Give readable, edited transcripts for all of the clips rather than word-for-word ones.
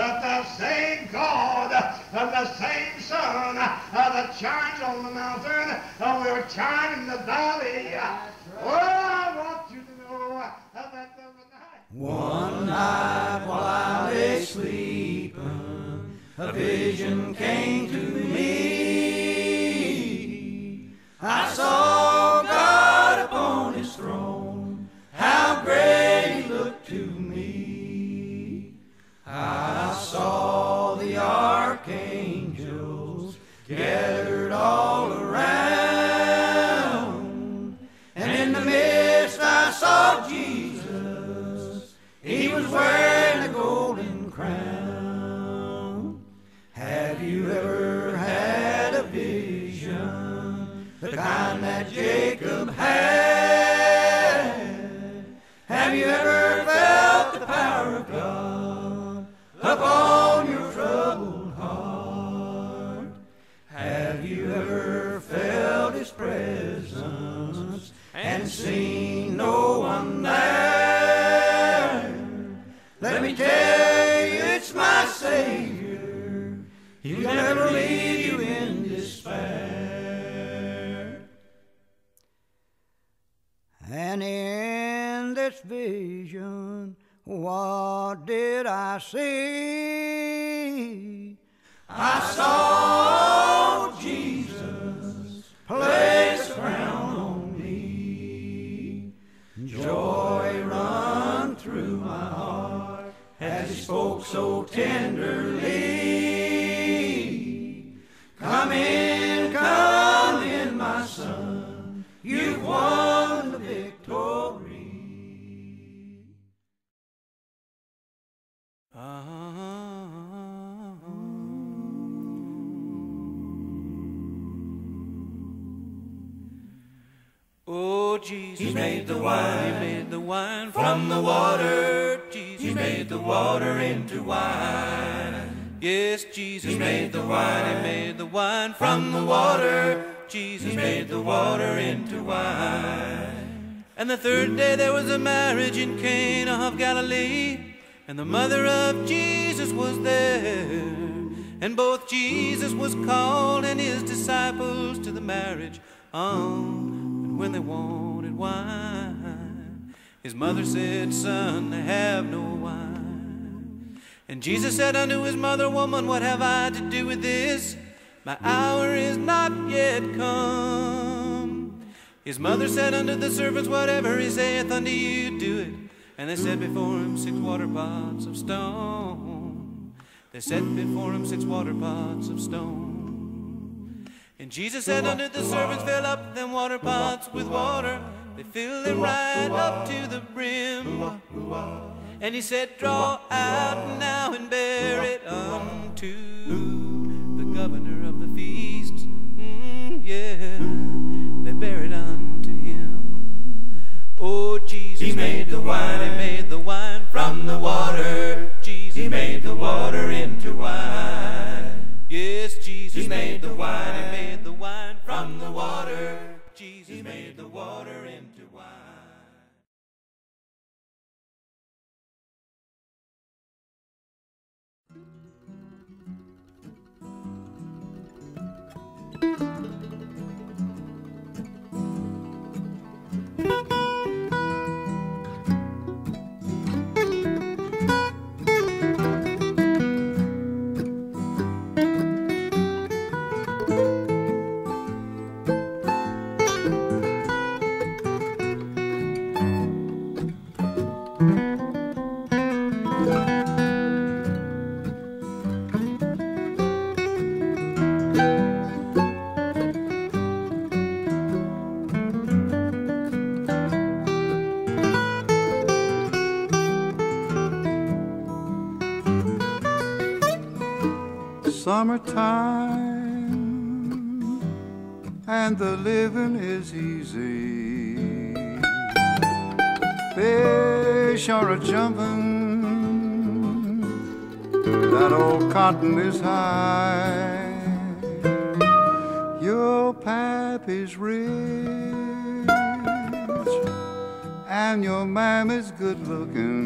that the same God, the same Son that shines on the mountain will shine in the valley. Oh, I want you to know that the night. One night while I lay sleeping, a vision came to me. I saw God upon his throne. How great he looked to me. I saw the archangels gathered all around, and in the midst I saw Jesus. He was wearing a golden crown. Have you ever had a vision, the kind that Jacob had? Have you ever felt the power of God upon your troubled heart? Have you ever felt his presence and seen no one there? Let me tell you, it's my Savior. He'll never leave you in despair. And this vision, what did I see? I saw Jesus place a crown on me. Joy run through my heart as he spoke so tenderly. Come in, my son, you've won the victory. Oh, Jesus, he made the wine, he made the wine from the water. Jesus, he made the water into wine. Yes, Jesus, he made the wine, he made the wine from the water. Jesus, he made the water into wine. And the third day there was a marriage in Cana of Galilee, and the mother of Jesus was there, and both Jesus was called and his disciples to the marriage. And when they wanted wine, his mother said, "Son, they have no wine." And Jesus said unto his mother, "Woman, what have I to do with this? My hour is not yet come." His mother said unto the servants, "Whatever he saith unto you, do it." And they set before him 6 water pots of stone. They set before him 6 water pots of stone. And Jesus said unto the servants, "Fill up them water pots with water." They filled them right up to the brim. And he said, "Draw out now and bear it unto the governor of the feast." They bear it unto him. Oh, Jesus, he made the wine, he made the wine from the water. Jesus, he made the water into wine. Yes, Jesus, he made the wine, he made the wine from the water. Jesus, he made the water into wine. Summertime and the living is easy. Fish are a-jumping, that old cotton is high. Your pappy's rich and your mammy's good looking.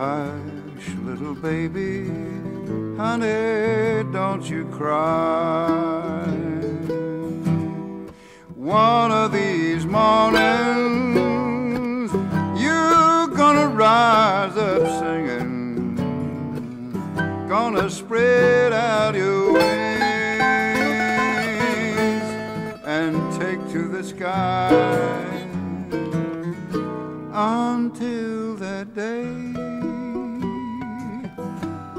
Hush, little baby, honey, don't you cry. One of these mornings, you're gonna rise up singing, gonna spread out your wings and take to the sky. Until that day,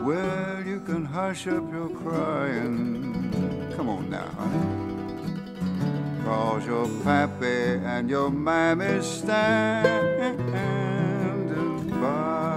well, you can hush up your crying. Come on now, honey. 'Cause your pappy and your mammy standing by.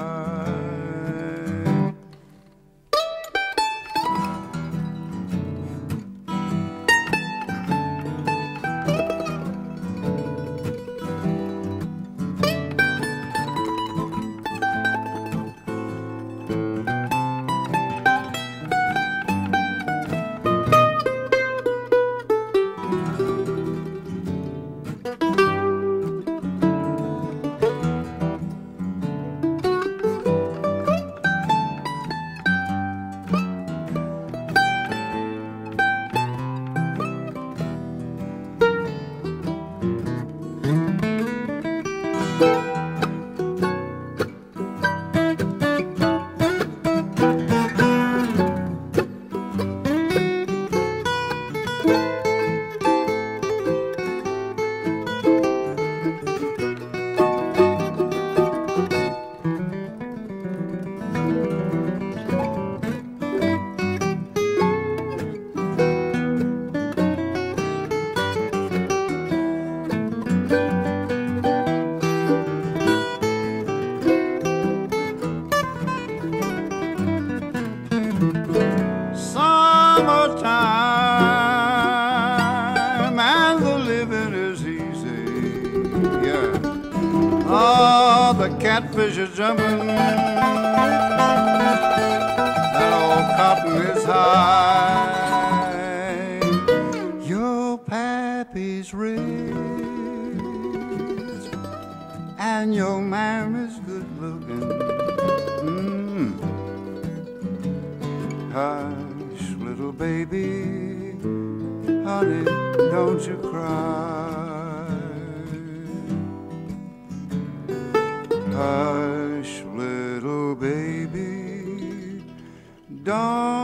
Oh, the catfish are jumping, that old cotton is high. Your pappy's rich, and your mammy's good looking. Hush, little baby, honey, don't you cry. Hush, little baby, don't